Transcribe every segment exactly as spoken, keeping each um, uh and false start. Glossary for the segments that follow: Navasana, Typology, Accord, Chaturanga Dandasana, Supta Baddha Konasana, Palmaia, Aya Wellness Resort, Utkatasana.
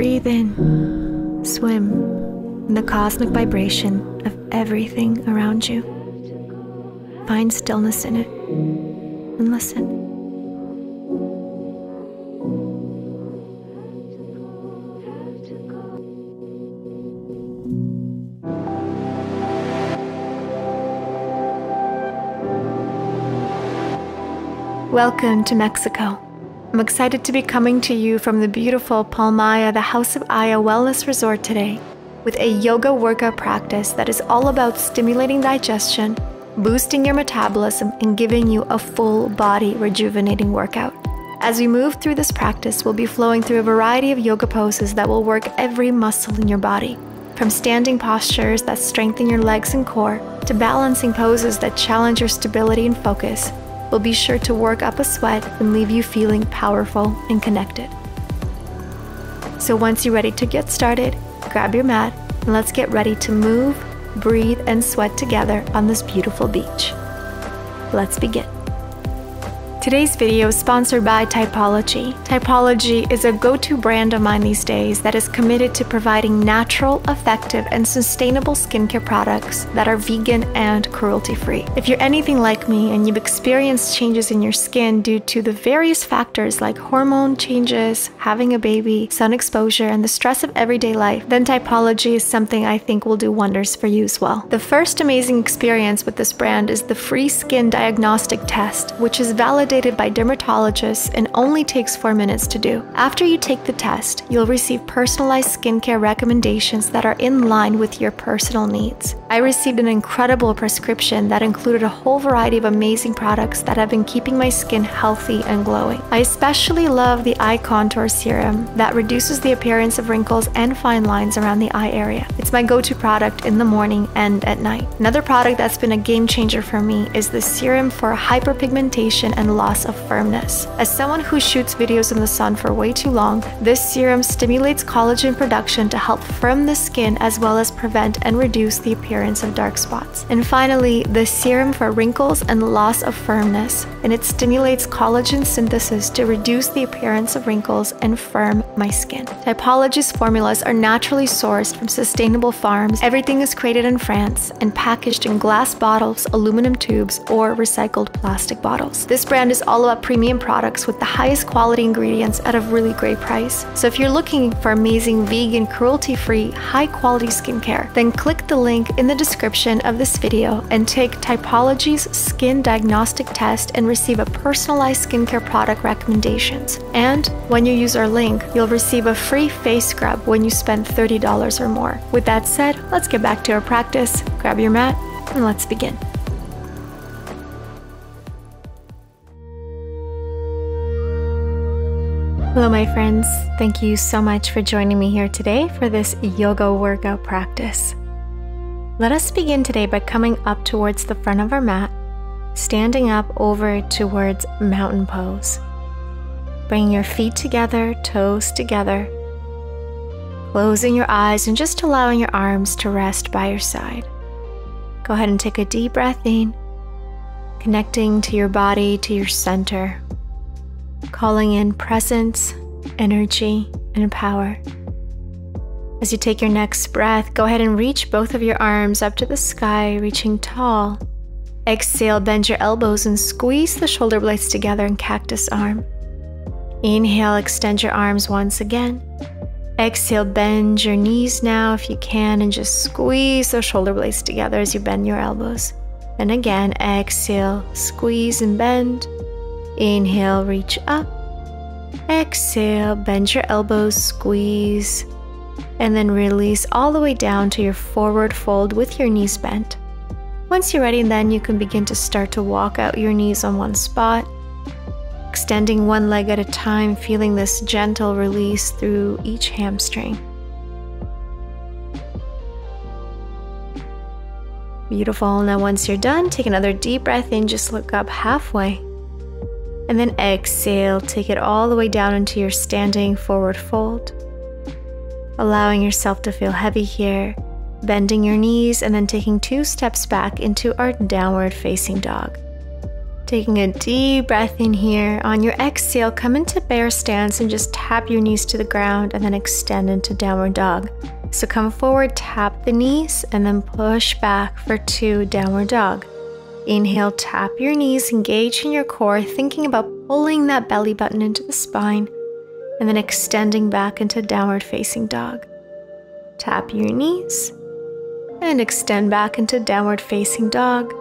breathe in, swim in the cosmic vibration of everything around you. Find stillness in it and listen. Welcome to Mexico. I'm excited to be coming to you from the beautiful Palmaia, the House of Aya Wellness Resort today, with a yoga workout practice that is all about stimulating digestion, boosting your metabolism, and giving you a full body rejuvenating workout. As we move through this practice, we'll be flowing through a variety of yoga poses that will work every muscle in your body, from standing postures that strengthen your legs and core, to balancing poses that challenge your stability and focus. Will be sure to work up a sweat and leave you feeling powerful and connected. So once you're ready to get started, grab your mat and let's get ready to move, breathe, and sweat together on this beautiful beach. Let's begin. Today's video is sponsored by Typology. Typology is a go-to brand of mine these days that is committed to providing natural, effective, and sustainable skincare products that are vegan and cruelty-free. If you're anything like me and you've experienced changes in your skin due to the various factors like hormone changes, having a baby, sun exposure, and the stress of everyday life, then Typology is something I think will do wonders for you as well. The first amazing experience with this brand is the free skin diagnostic test, which is validated Validated by dermatologists and only takes four minutes to do. After you take the test, you'll receive personalized skincare recommendations that are in line with your personal needs. I received an incredible prescription that included a whole variety of amazing products that have been keeping my skin healthy and glowing. I especially love the Eye Contour Serum that reduces the appearance of wrinkles and fine lines around the eye area. It's my go-to product in the morning and at night. Another product that's been a game changer for me is the serum for hyperpigmentation and loss of firmness. As someone who shoots videos in the sun for way too long, this serum stimulates collagen production to help firm the skin as well as prevent and reduce the appearance of dark spots. And finally, the serum for wrinkles and loss of firmness, and it stimulates collagen synthesis to reduce the appearance of wrinkles and firm my skin. Typology's formulas are naturally sourced from sustainable farms. Everything is created in France and packaged in glass bottles, aluminum tubes, or recycled plastic bottles. This brand is all about premium products with the highest quality ingredients at a really great price. So if you're looking for amazing vegan, cruelty-free, high-quality skincare, then click the link in the description of this video and take Typology's skin diagnostic test and receive a personalized skincare product recommendations. And when you use our link, you'll receive a free face scrub when you spend thirty dollars or more. With that said, let's get back to our practice. Grab your mat and let's begin. Hello my friends, thank you so much for joining me here today for this yoga workout practice. Let us begin today by coming up towards the front of our mat, standing up over towards mountain pose. Bring your feet together, toes together, closing your eyes and just allowing your arms to rest by your side. Go ahead and take a deep breath in, connecting to your body, to your center. Calling in presence, energy, and power. As you take your next breath, go ahead and reach both of your arms up to the sky, reaching tall. Exhale, bend your elbows and squeeze the shoulder blades together in cactus arm. Inhale, extend your arms once again. Exhale, bend your knees now if you can, and just squeeze those shoulder blades together as you bend your elbows. And again, exhale, squeeze and bend. Inhale, reach up. Exhale, bend your elbows, squeeze, and then release all the way down to your forward fold with your knees bent. Once you're ready, then you can begin to start to walk out your knees on one spot, extending one leg at a time, feeling this gentle release through each hamstring. Beautiful. Now, once you're done, take another deep breath in, just look up halfway. And then exhale, take it all the way down into your standing forward fold, allowing yourself to feel heavy here, bending your knees and then taking two steps back into our downward facing dog. Taking a deep breath in here. On your exhale, come into bear stance and just tap your knees to the ground and then extend into downward dog. So come forward, tap the knees, and then push back for two downward dog. Inhale, tap your knees, engage in your core, thinking about pulling that belly button into the spine, and then extending back into downward facing dog. Tap your knees, and extend back into downward facing dog.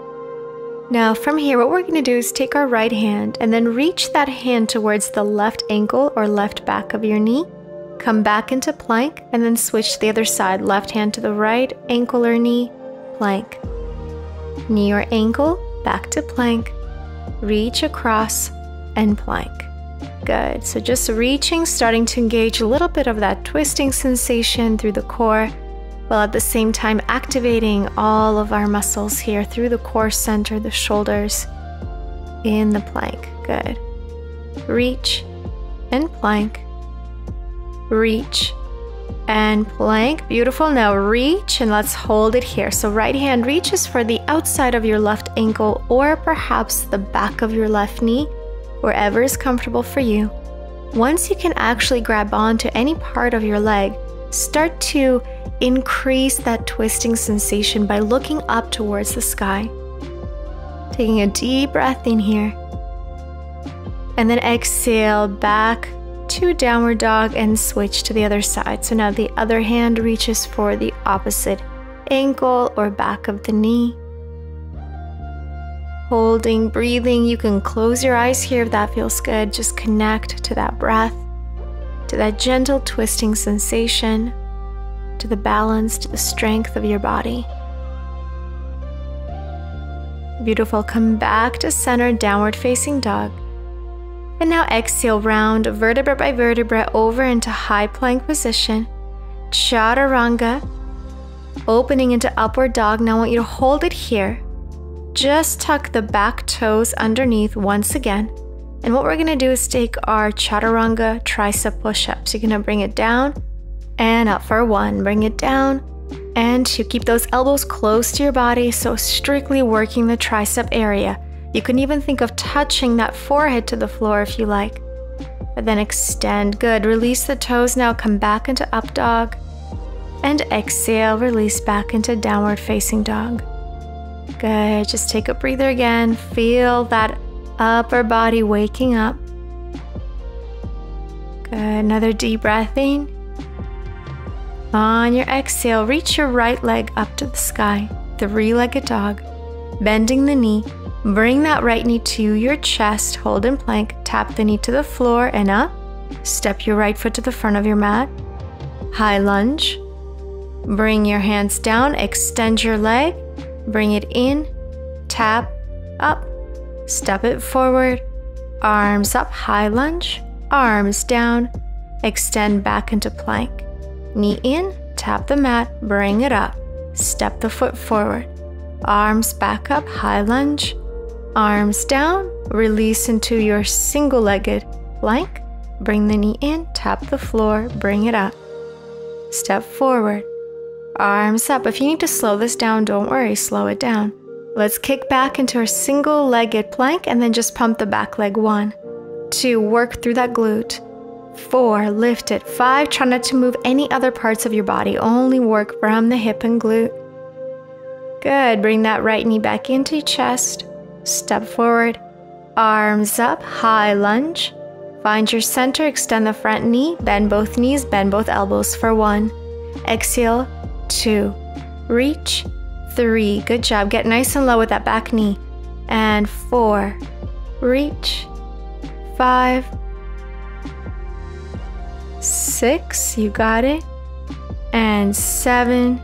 Now from here, what we're going to do is take our right hand and then reach that hand towards the left ankle or left back of your knee. Come back into plank and then switch to the other side. Left hand to the right, ankle or knee, plank. Knee or ankle, back to plank. Reach across and plank. Good. So just reaching, starting to engage a little bit of that twisting sensation through the core, while at the same time activating all of our muscles here through the core center, the shoulders, in the plank. Good. Reach and plank. Reach and plank. Beautiful. Now reach and let's hold it here. So right hand reaches for the outside of your left ankle or perhaps the back of your left knee, wherever is comfortable for you. Once you can actually grab onto any part of your leg, start to increase that twisting sensation by looking up towards the sky. Taking a deep breath in here. And then exhale back to downward dog and switch to the other side. So now the other hand reaches for the opposite ankle or back of the knee. Holding, breathing. You can close your eyes here if that feels good. Just connect to that breath, to that gentle twisting sensation, to the balance, to the strength of your body. Beautiful. Come back to center, downward facing dog. And now exhale, round vertebra by vertebra over into high plank position. Chaturanga, opening into upward dog. Now I want you to hold it here. Just tuck the back toes underneath once again. And what we're going to do is take our Chaturanga tricep push-ups. You're going to bring it down and up for one. Bring it down and two. Keep those elbows close to your body, so strictly working the tricep area. You can even think of touching that forehead to the floor if you like. But then extend. Good. Release the toes now. Come back into up dog. And exhale. Release back into downward facing dog. Good. Just take a breather again. Feel that upper body waking up. Good. Another deep breath in. On your exhale, reach your right leg up to the sky. Three-legged dog. Bending the knee. Bring that right knee to your chest, hold in plank, tap the knee to the floor and up. Step your right foot to the front of your mat. High lunge. Bring your hands down, extend your leg, bring it in, tap, up, step it forward, arms up, high lunge, arms down, extend back into plank. Knee in, tap the mat, bring it up, step the foot forward, arms back up, high lunge, arms down, release into your single-legged plank, bring the knee in, tap the floor, bring it up, step forward, arms up. If you need to slow this down, don't worry, slow it down. Let's kick back into our single-legged plank and then just pump the back leg. One, two, work through that glute. Four, lift it. Five, try not to move any other parts of your body, only work from the hip and glute. Good. Bring that right knee back into your chest, step forward, arms up, high lunge, find your center, extend the front knee, bend both knees, bend both elbows for one. Exhale, two, reach, three, good job, get nice and low with that back knee, and four, reach, five, six, you got it, and seven.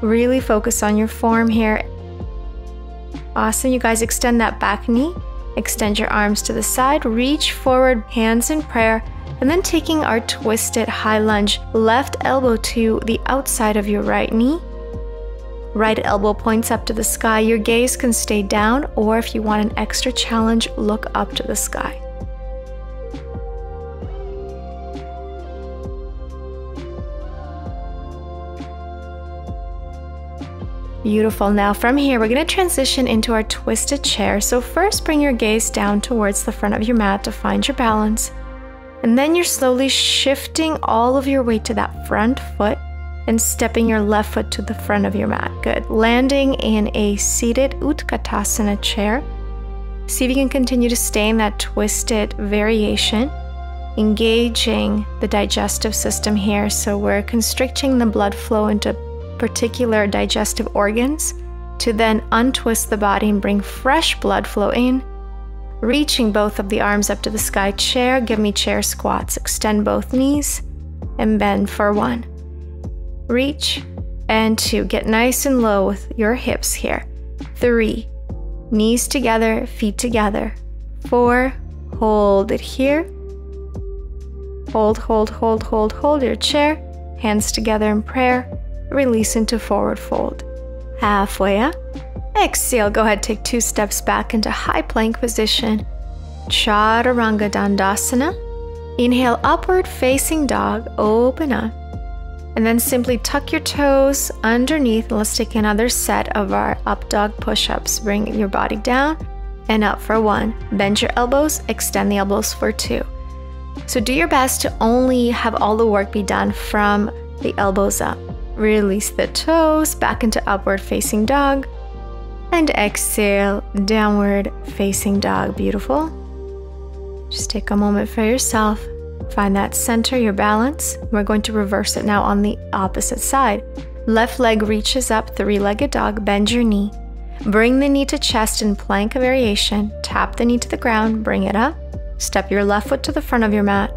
Really focus on your form here. Awesome, you guys, extend that back knee, extend your arms to the side, reach forward, hands in prayer, and then taking our twisted high lunge, left elbow to the outside of your right knee. Right elbow points up to the sky. Your gaze can stay down, or if you want an extra challenge, look up to the sky. Beautiful. Now from here, we're going to transition into our twisted chair. So first bring your gaze down towards the front of your mat to find your balance. And then you're slowly shifting all of your weight to that front foot and stepping your left foot to the front of your mat. Good. Landing in a seated Utkatasana chair. See if you can continue to stay in that twisted variation, engaging the digestive system here. So we're constricting the blood flow into particular digestive organs to then untwist the body and bring fresh blood flow in, reaching both of the arms up to the sky. Chair, give me chair squats. Extend both knees and bend for one. Reach and two. Get nice and low with your hips here. Three, knees together, feet together. Four, hold it here. Hold, hold, hold, hold, hold your chair. Hands together in prayer. Release into forward fold. Halfway up. Exhale, go ahead, take two steps back into high plank position. Chaturanga Dandasana. Inhale, upward facing dog, open up. And then simply tuck your toes underneath. Let's take another set of our up dog push-ups. Bring your body down and up for one. Bend your elbows, extend the elbows for two. So do your best to only have all the work be done from the elbows up. Release the toes back into upward facing dog and exhale, downward facing dog. Beautiful. Just take a moment for yourself. Find that center, your balance. We're going to reverse it now on the opposite side. Left leg reaches up, three-legged dog. Bend your knee. Bring the knee to chest in plank variation. Tap the knee to the ground, bring it up. Step your left foot to the front of your mat.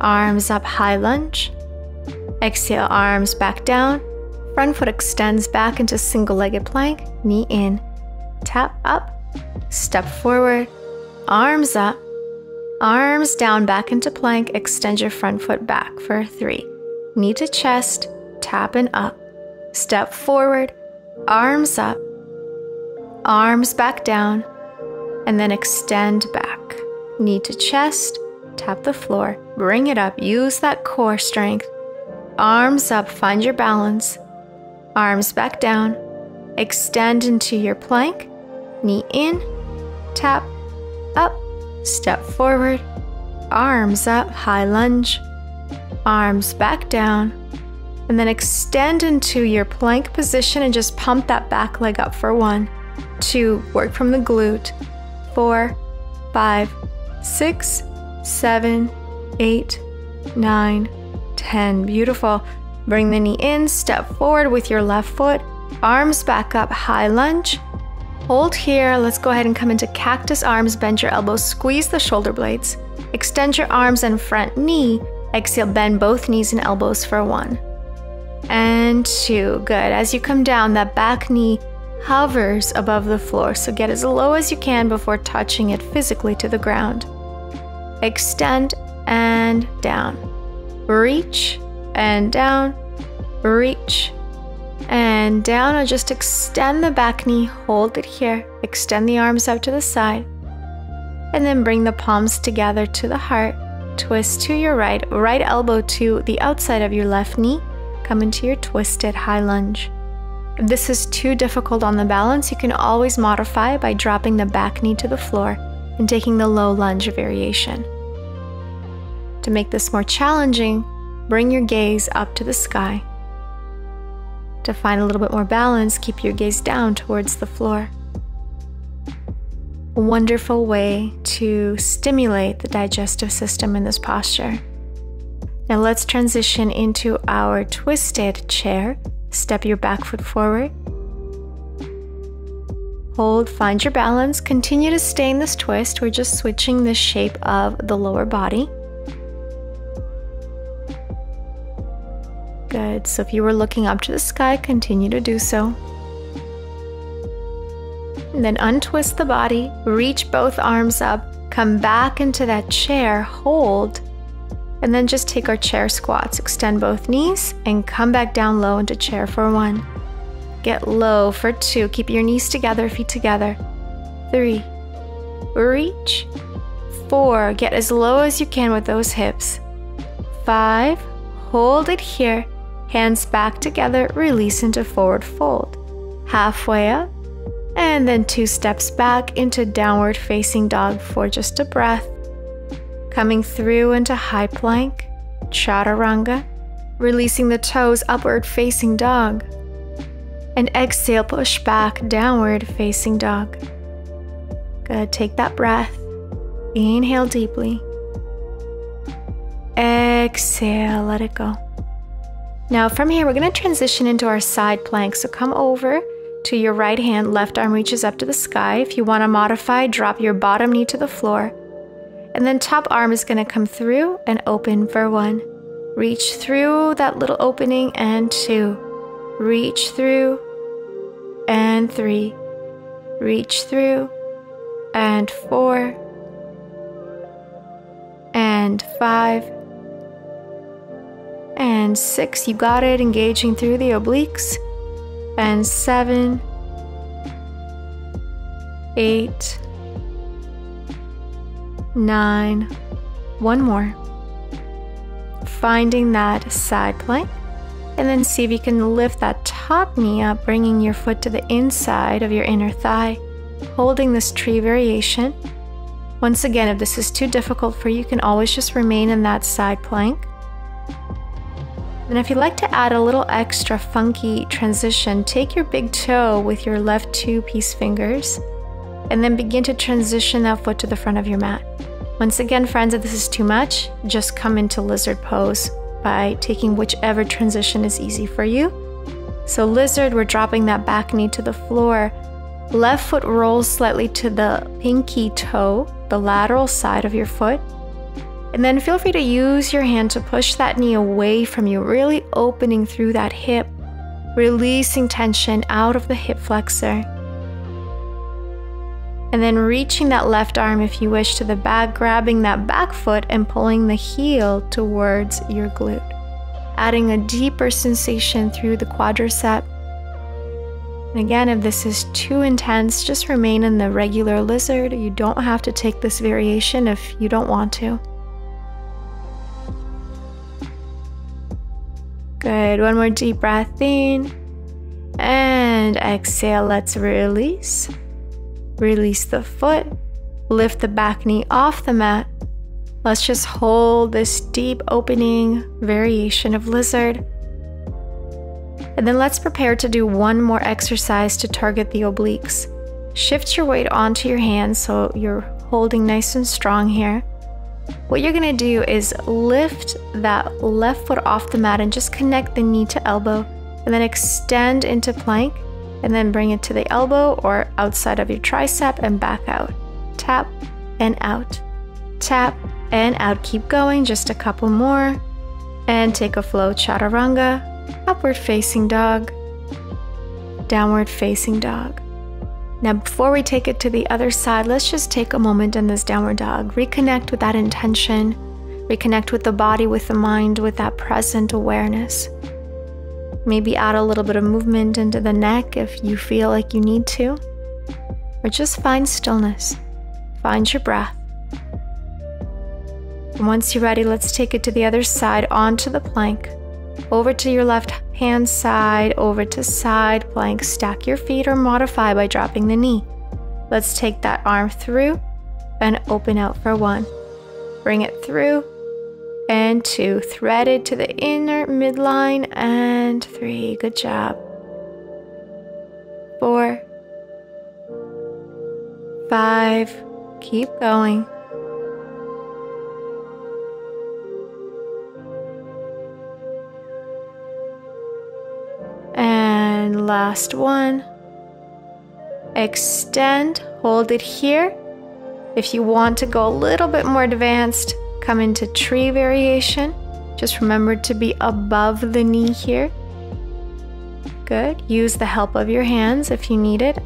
Arms up, high lunge. Exhale, arms back down. Front foot extends back into single-legged plank. Knee in. Tap up. Step forward. Arms up. Arms down back into plank. Extend your front foot back for three. Knee to chest. Tap and up. Step forward. Arms up. Arms back down. And then extend back. Knee to chest. Tap the floor. Bring it up. Use that core strength. Arms up, find your balance. Arms back down. Extend into your plank. Knee in. Tap. Up. Step forward. Arms up, high lunge. Arms back down. And then extend into your plank position and just pump that back leg up for one. Two, work from the glute. Four, five, six, seven, eight, nine, ten. Beautiful. Bring the knee in, step forward with your left foot, arms back up, high lunge. Hold here. Let's go ahead and come into cactus arms, bend your elbows, squeeze the shoulder blades, extend your arms and front knee. Exhale, bend both knees and elbows for one and two. Good. As you come down, that back knee hovers above the floor, so get as low as you can before touching it physically to the ground. Extend and down. Reach and down, reach and down, or just extend the back knee, hold it here, extend the arms up to the side, and then bring the palms together to the heart, twist to your right, right elbow to the outside of your left knee, come into your twisted high lunge. If this is too difficult on the balance, you can always modify by dropping the back knee to the floor and taking the low lunge variation. To make this more challenging, bring your gaze up to the sky. To find a little bit more balance, keep your gaze down towards the floor. A wonderful way to stimulate the digestive system in this posture. Now let's transition into our twisted chair. Step your back foot forward. Hold, find your balance. Continue to stay in this twist. We're just switching the shape of the lower body. Good. So if you were looking up to the sky, continue to do so. And then untwist the body, reach both arms up, come back into that chair, hold, and then just take our chair squats. Extend both knees and come back down low into chair for one. Get low for two. Keep your knees together, feet together. Three, reach. Four, get as low as you can with those hips. Five, hold it here. Hands back together, release into forward fold. halfway up, and then two steps back into downward facing dog for just a breath. Coming through into high plank, chaturanga, releasing the toes upward facing dog. And exhale, push back, downward facing dog. Good, take that breath. Inhale deeply. Exhale, let it go. Now from here, we're gonna transition into our side plank. So come over to your right hand, left arm reaches up to the sky. If you wanna modify, drop your bottom knee to the floor. And then top arm is gonna come through and open for one. Reach through that little opening and two. Reach through and three. Reach through and four and five and six. You got it, engaging through the obliques. And seven, eight, nine. One more. Finding that side plank. And then see if you can lift that top knee up, bringing your foot to the inside of your inner thigh, holding this tree variation. Once again, if this is too difficult for you, you can always just remain in that side plank. And if you'd like to add a little extra funky transition, take your big toe with your left two-piece fingers, and then begin to transition that foot to the front of your mat. Once again, friends, if this is too much, just come into lizard pose by taking whichever transition is easy for you. So lizard, we're dropping that back knee to the floor. Left foot rolls slightly to the pinky toe, the lateral side of your foot. And then feel free to use your hand to push that knee away from you, really opening through that hip, releasing tension out of the hip flexor. And then reaching that left arm, if you wish, to the back, grabbing that back foot and pulling the heel towards your glute, adding a deeper sensation through the quadricep. And again, if this is too intense, just remain in the regular lizard. You don't have to take this variation if you don't want to. Good, one more deep breath in, and exhale, let's release. Release the foot, lift the back knee off the mat. Let's just hold this deep opening variation of lizard. And then let's prepare to do one more exercise to target the obliques. Shift your weight onto your hands so you're holding nice and strong here. What you're gonna do is lift that left foot off the mat and just connect the knee to elbow, and then extend into plank. And then bring it to the elbow or outside of your tricep and back out. Tap and out. Tap and out. Keep going, just a couple more. And take a flow chaturanga. Upward facing dog. Downward facing dog. Now before we take it to the other side, let's just take a moment in this downward dog. Reconnect with that intention. Reconnect with the body, with the mind, with that present awareness. Maybe add a little bit of movement into the neck if you feel like you need to. Or just find stillness. Find your breath. And once you're ready, let's take it to the other side, onto the plank. Over to your left hand side, over to side plank. Stack your feet or modify by dropping the knee. Let's take that arm through and open out for one. Bring it through. And two, threaded to the inner midline, and three, good job. Four, five, keep going. And last one, extend, hold it here. If you want to go a little bit more advanced, come into tree variation. Just remember to be above the knee here. Good. Use the help of your hands if you need it.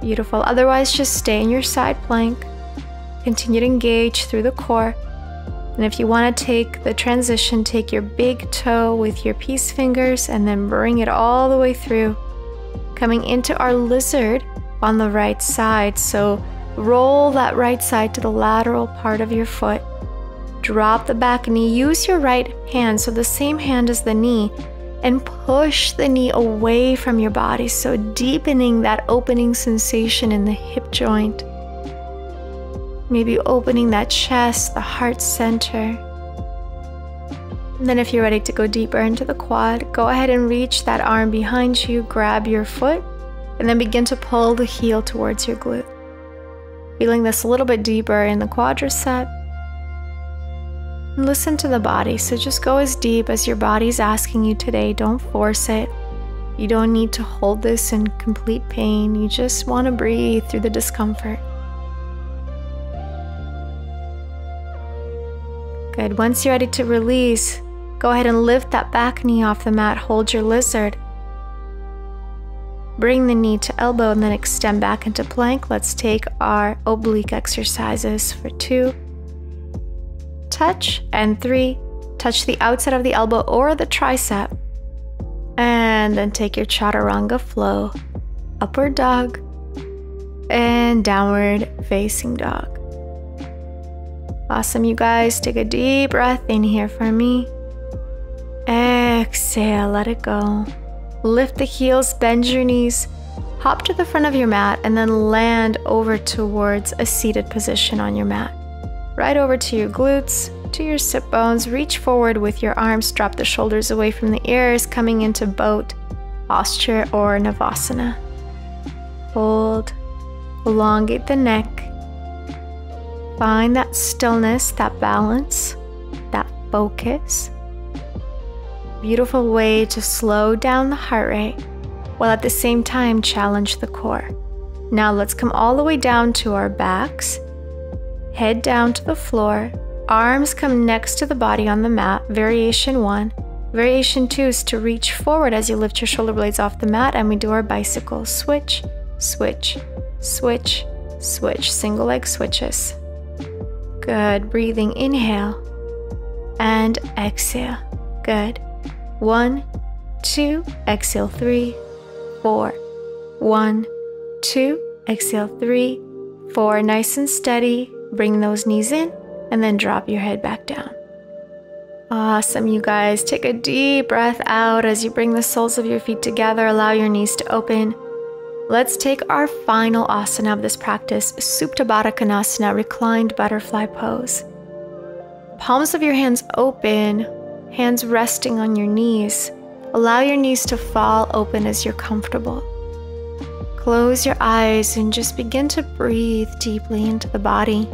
Beautiful. Otherwise, just stay in your side plank. Continue to engage through the core. And if you want to take the transition, take your big toe with your peace fingers and then bring it all the way through. Coming into our lizard on the right side. So roll that right side to the lateral part of your foot. Drop the back knee. Use your right hand, so the same hand as the knee, and push the knee away from your body, so deepening that opening sensation in the hip joint. Maybe opening that chest, the heart center. And then if you're ready to go deeper into the quad, go ahead and reach that arm behind you, grab your foot, and then begin to pull the heel towards your glute. Feeling this a little bit deeper in the quadricep. And listen to the body, so just go as deep as your body's asking you today. Don't force it. You don't need to hold this in complete pain. You just want to breathe through the discomfort. Good. Once you're ready to release, go ahead and lift that back knee off the mat. Hold your lizard. Bring the knee to elbow and then extend back into plank. Let's take our oblique exercises for two. Touch. And three. Touch the outside of the elbow or the tricep. And then take your chaturanga flow. Upward dog. And downward facing dog. Awesome, you guys. Take a deep breath in here for me. Exhale. Let it go. Lift the heels, bend your knees, hop to the front of your mat, and then land over towards a seated position on your mat. Right over to your glutes, to your sit bones, reach forward with your arms, drop the shoulders away from the ears, coming into boat posture or Navasana. Hold, elongate the neck, find that stillness, that balance, that focus. Beautiful way to slow down the heart rate while at the same time challenge the core. Now let's come all the way down to our backs, head down to the floor, arms come next to the body on the mat, variation one. Variation two is to reach forward as you lift your shoulder blades off the mat, and we do our bicycle switch, switch, switch, switch, single leg switches. Good, breathing, inhale and exhale, good. One, two, exhale, three, four. One, two, exhale, three, four. Nice and steady. Bring those knees in and then drop your head back down. Awesome, you guys. Take a deep breath out as you bring the soles of your feet together. Allow your knees to open. Let's take our final asana of this practice, Supta Baddha Konasana, reclined butterfly pose. Palms of your hands open. Hands resting on your knees. Allow your knees to fall open as you're comfortable. Close your eyes and just begin to breathe deeply into the body.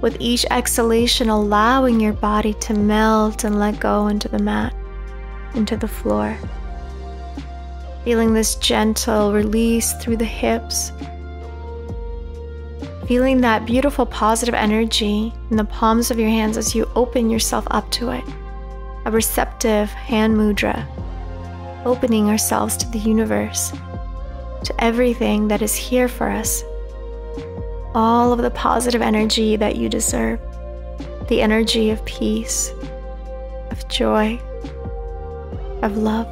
With each exhalation, allowing your body to melt and let go into the mat, into the floor. Feeling this gentle release through the hips. Feeling that beautiful positive energy in the palms of your hands as you open yourself up to it. A receptive hand mudra, opening ourselves to the universe, to everything that is here for us, all of the positive energy that you deserve, the energy of peace, of joy, of love.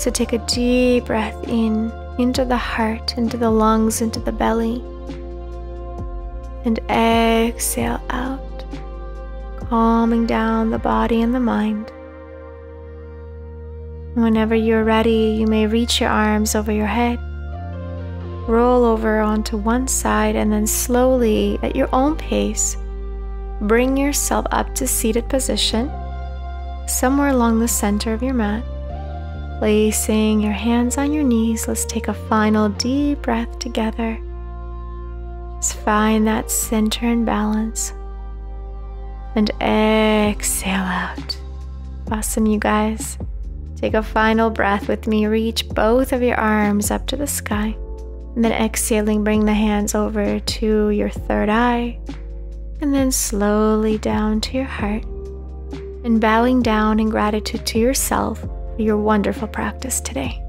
So take a deep breath in, into the heart, into the lungs, into the belly, and exhale out. Calming down the body and the mind. Whenever you're ready, you may reach your arms over your head, roll over onto one side, and then slowly, at your own pace, bring yourself up to seated position, somewhere along the center of your mat, placing your hands on your knees. Let's take a final deep breath together. Just find that center and balance. And exhale out. Awesome, you guys. Take a final breath with me. Reach both of your arms up to the sky. And then exhaling, bring the hands over to your third eye. And then slowly down to your heart. And bowing down in gratitude to yourself for your wonderful practice today.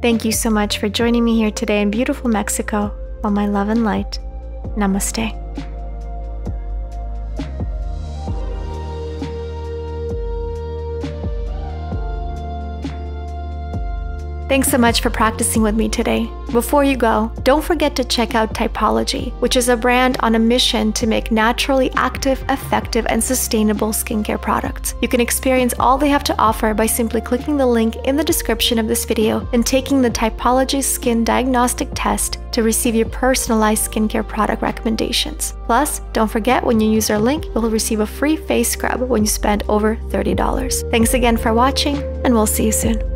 Thank you so much for joining me here today in beautiful Mexico. All my love and light. Namaste. Thanks so much for practicing with me today. Before you go, don't forget to check out Typology, which is a brand on a mission to make naturally active, effective, and sustainable skincare products. You can experience all they have to offer by simply clicking the link in the description of this video and taking the Typology Skin Diagnostic Test to receive your personalized skincare product recommendations. Plus, don't forget, when you use our link, you'll receive a free face scrub when you spend over thirty dollars. Thanks again for watching, and we'll see you soon.